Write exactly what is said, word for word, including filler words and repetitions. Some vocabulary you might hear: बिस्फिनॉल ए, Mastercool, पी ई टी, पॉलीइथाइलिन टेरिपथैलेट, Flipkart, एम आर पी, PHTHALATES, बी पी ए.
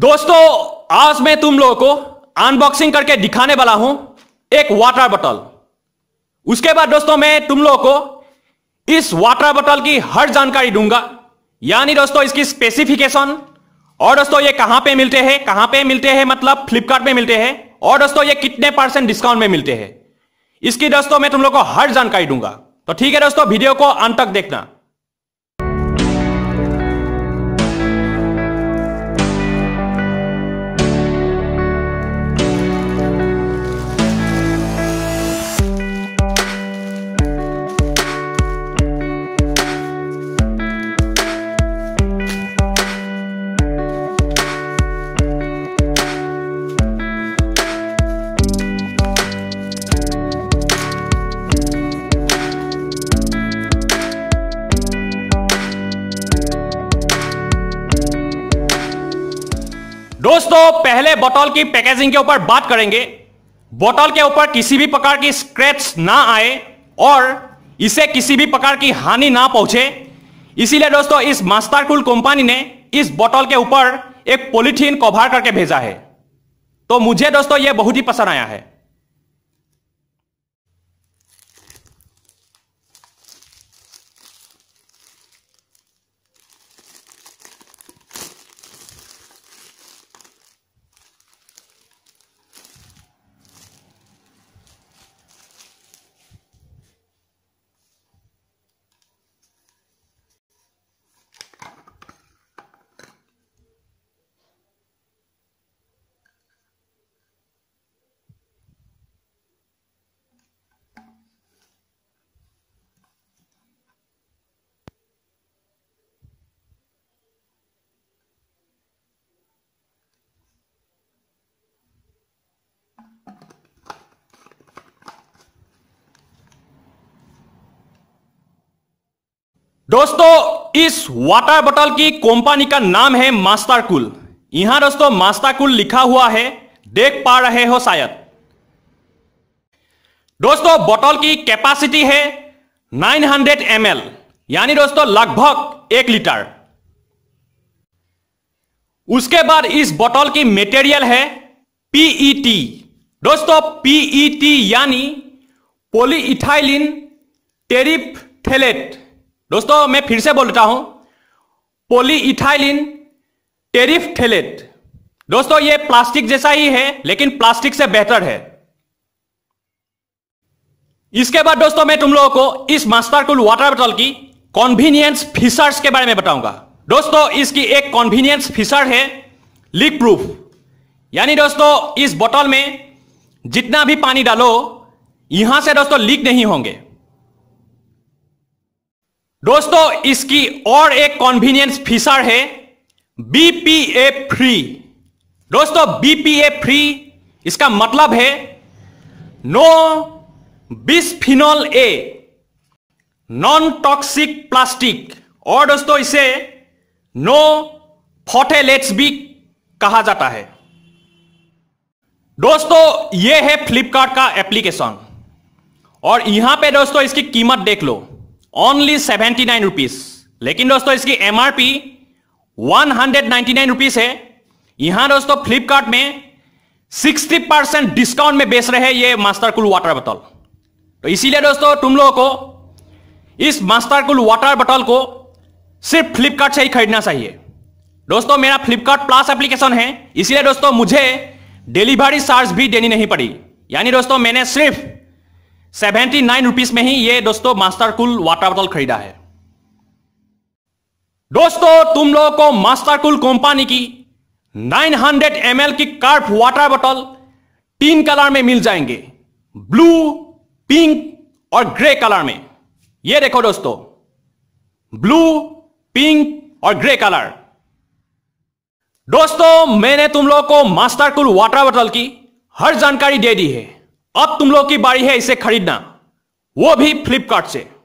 दोस्तों आज मैं तुम लोगों को अनबॉक्सिंग करके दिखाने वाला हूं एक वाटर बॉटल। उसके बाद दोस्तों मैं तुम लोगों को इस वाटर बॉटल की हर जानकारी दूंगा, यानी दोस्तों इसकी स्पेसिफिकेशन और दोस्तों ये कहां पे मिलते हैं, कहां पे मिलते हैं मतलब फ्लिपकार्ट में मिलते हैं, और दोस्तों ये कितने परसेंट डिस्काउंट में मिलते हैं। इसकी दोस्तों मैं तुम लोगों को हर जानकारी दूंगा। तो ठीक है दोस्तों, वीडियो को अंत तक देखना। दोस्तों पहले बोतल की पैकेजिंग के ऊपर बात करेंगे। बोतल के ऊपर किसी भी प्रकार की स्क्रैच ना आए और इसे किसी भी प्रकार की हानि ना पहुंचे, इसीलिए दोस्तों इस मास्टरकूल कंपनी ने इस बोतल के ऊपर एक पॉलीथीन कवर करके भेजा है। तो मुझे दोस्तों यह बहुत ही पसंद आया है। दोस्तों इस वाटर बोतल की कंपनी का नाम है मास्टरकूल। यहां दोस्तों मास्टरकूल लिखा हुआ है, देख पा रहे हो शायद। दोस्तों बोतल की कैपेसिटी है नौ सौ एम एल, यानी दोस्तों लगभग एक लीटर। उसके बाद इस बोतल की मटेरियल है पी ई टी। दोस्तों पी ई टी यानी पॉलीइथाइलिन टेरिपथैलेट। दोस्तों मैं फिर से बोल रहा हूं, पॉलीइथाइलिन टेरिपथैलेट। दोस्तों ये प्लास्टिक जैसा ही है, लेकिन प्लास्टिक से बेहतर है। इसके बाद दोस्तों मैं तुम लोगों को इस मास्टरकूल वाटर बोतल की कॉन्वीनियंस फीचर्स के बारे में बताऊंगा। दोस्तों इसकी एक कॉन्वीनियंस फीचर है लीक प्रूफ, यानी दोस्तों इस बोतल में जितना भी पानी डालो यहां से दोस्तों लीक नहीं होंगे। दोस्तों इसकी और एक कॉन्वीनियंस फीचर है बी पी ए फ्री। दोस्तों बी पी ए फ्री इसका मतलब है no बिस्फिनॉल ए, non toxic plastic, और दोस्तों इसे नो फॉस्फेलेट्स भी कहा जाता है। दोस्तों ये है फ्लिपकार्ट का एप्लीकेशन, और यहां पे दोस्तों इसकी कीमत देख लो, ओनली सेवेंटी नाइन रुपीज। लेकिन दोस्तों इसकी एम आर पी one hundred ninety nine rupees है। यहां दोस्तों फ्लिपकार्ट में सिक्सटी परसेंट डिस्काउंट में बेच रहे हैं ये मास्टरकूल वाटर बोतल। तो इसीलिए दोस्तों तुम लोगों को इस मास्टरकूल वाटर बोतल को सिर्फ फ्लिपकार्ट से ही खरीदना चाहिए। दोस्तों मेरा फ्लिपकार्ट प्लस एप्लीकेशन है, इसीलिए दोस्तों मुझे डिलीवरी चार्ज भी देनी नहीं पड़ी, यानी दोस्तों मैंने सिर्फ सेवेंटी नाइन रुपीज में ही ये दोस्तों मास्टरकूल वाटर बोतल खरीदा है। दोस्तों तुम लोगों को मास्टरकूल कंपनी की नौ सौ एम एल की कार्प वाटर बोतल तीन कलर में मिल जाएंगे, ब्लू, पिंक और ग्रे कलर में। ये देखो दोस्तों, ब्लू, पिंक और ग्रे कलर। दोस्तों मैंने तुम लोगों को मास्टरकूल वाटर बोतल की हर जानकारी दे दी है। अब तुम लोग की बारी है इसे खरीदना, वो भी फ्लिपकार्ट से।